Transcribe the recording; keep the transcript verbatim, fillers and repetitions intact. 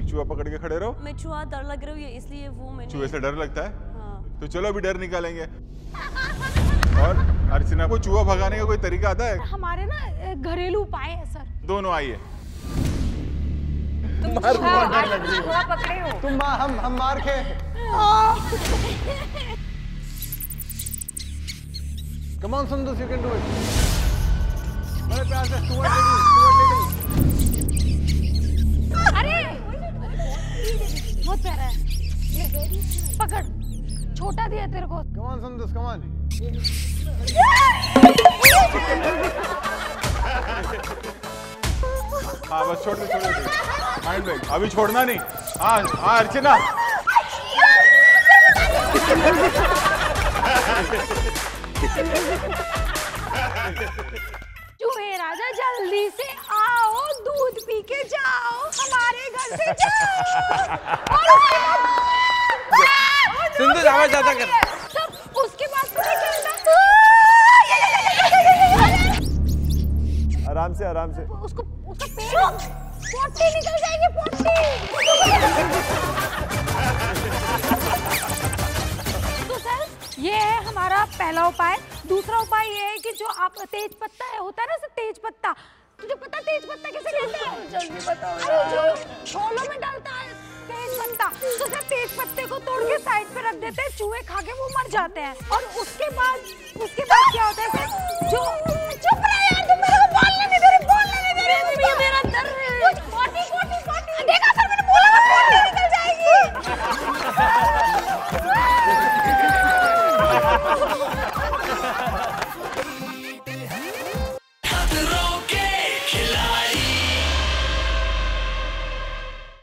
एक चूहा पकड़ के खड़े रहो। मैं चूहा डर लग रही है इसलिए वो मैंने। चूहे से डर लगता है? हाँ। तो चलो अभी डर निकालेंगे। और अर्चना को चूहा भगाने का कोई तरीका आता है? हमारे ना घरेलू उपाय है सर। दोनों आइए। तुम हम हम मार के Come on, Sundus, you can do it. मेरे प्यार से टू लेडी। अरे बहुत प्यारा है। पकड़, छोटा दिया तेरे को। Come on, Sundus, come on. हाँ बस छोड़ दे छोड़ दे। Mind break. अभी छोड़ना नहीं। हाँ हाँ अर्चना। चूहे राजा जल्दी से आओ, दूध पी के जाओ, हमारे घर से जाओ। सिंधु आवाज ज्यादा कर। सब उसके बाद आराम से आराम से। उसको उसका पेट पोटी निकल जाएंगे पोटी। तो सर ये है हमारा पहला उपाय। दूसरा उपाय ये है कि जो आप तेज पत्ता है होता है ना सर, तेज पत्ता, तुझे पता तेज पत्ता कैसे लेते हैं? जल्दी बताओ। अरे जो छोलों में डालता है तेज पत्ता, तो सर तेज पत्ते को तोड़ के साइड पे रख देते हैं, चूहे खा के वो मर जाते हैं। और उसके बाद उसके बाद क्या होता है सर? जो